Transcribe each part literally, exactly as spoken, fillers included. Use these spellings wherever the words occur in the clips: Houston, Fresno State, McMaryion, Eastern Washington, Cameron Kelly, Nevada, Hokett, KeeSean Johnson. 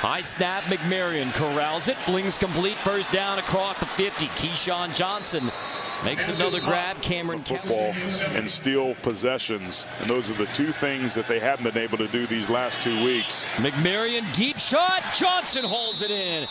High snap, McMaryion corrals it, flings complete, first down across the fifty. KeeSean Johnson makes another grab. Cameron Kelly. And steal possessions, and those are the two things that they haven't been able to do these last two weeks. McMaryion deep shot, Johnson holds it in.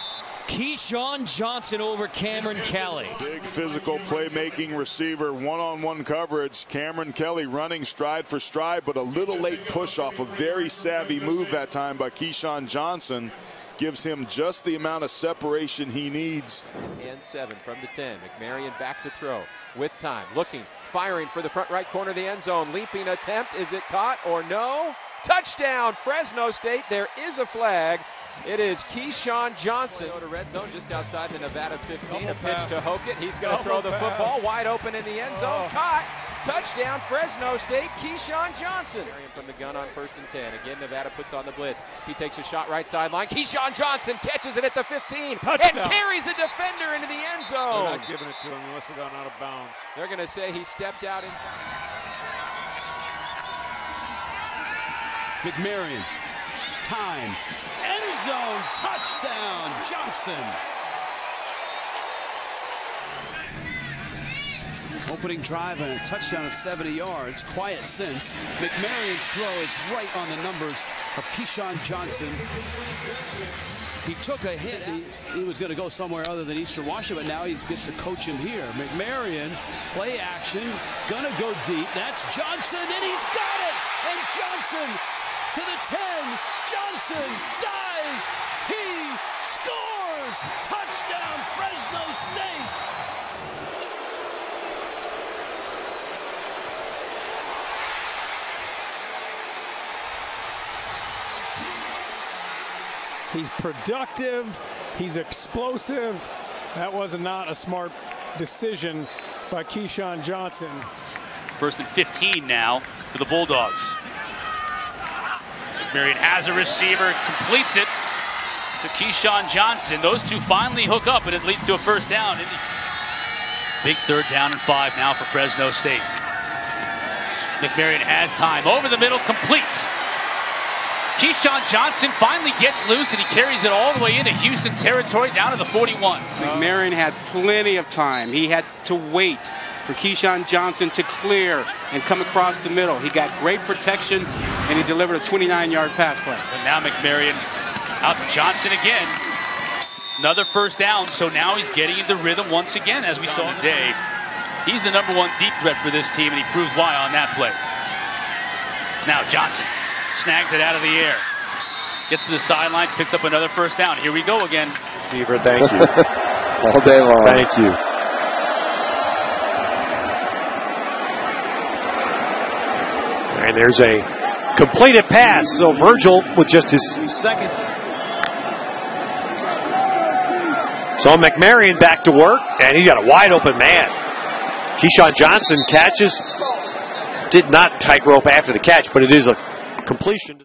KeeSean Johnson over Cameron Kelly. Big physical playmaking receiver, one-on-one coverage. Cameron Kelly running stride for stride, but a little late push off. A very savvy move that time by KeeSean Johnson. Gives him just the amount of separation he needs. And seven from the ten. McMaryion back to throw with time. Looking, firing for the front right corner of the end zone. Leaping attempt. Is it caught or no? Touchdown, Fresno State. There is a flag. It is KeeSean Johnson. Go to red zone just outside the Nevada fifteen. A pitch to Hokett. He's going to throw the football wide open in the end zone. Caught. Touchdown, Fresno State, KeeSean Johnson. From the gun on first and ten. Again, Nevada puts on the blitz. He takes a shot right sideline. KeeSean Johnson catches it at the fifteen. Touchdown. And carries the defender into the end zone. They're not giving it to him unless they've gone out of bounds. They're going to say he stepped out inside. McMaryion. Time. End zone. Touchdown, Johnson. Opening drive and a touchdown of seventy yards. Quiet since. McMarion's throw is right on the numbers of KeeSean Johnson. He took a hit. He, he was going to go somewhere other than Eastern Washington, but now he gets to coach him here. McMaryion, play action, going to go deep. That's Johnson, and he's got it! And Johnson to the ten. Johnson dives. He scores! Touchdown, Fresno State! He's productive, he's explosive. That was not a smart decision by KeeSean Johnson. First and fifteen now for the Bulldogs. McMaryion has a receiver, completes it to KeeSean Johnson. Those two finally hook up, and it leads to a first down. Big third down and five now for Fresno State. McMaryion has time, over the middle, completes. KeeSean Johnson finally gets loose, and he carries it all the way into Houston territory, down to the forty-one. McMaryion had plenty of time. He had to wait for KeeSean Johnson to clear and come across the middle. He got great protection, and he delivered a twenty-nine yard pass play. And now McMaryion out to Johnson again. Another first down, so now he's getting into rhythm once again, as we saw today. He's the number one deep threat for this team, and he proved why on that play. Now Johnson. Snags it out of the air. Gets to the sideline, picks up another first down. Here we go again. Receiver, thank you. All day long. Thank you. And there's a completed pass. So Virgil with just his second. So McMaryion back to work, and he got a wide open man. KeeSean Johnson catches. Did not tightrope after the catch, but it is a completion.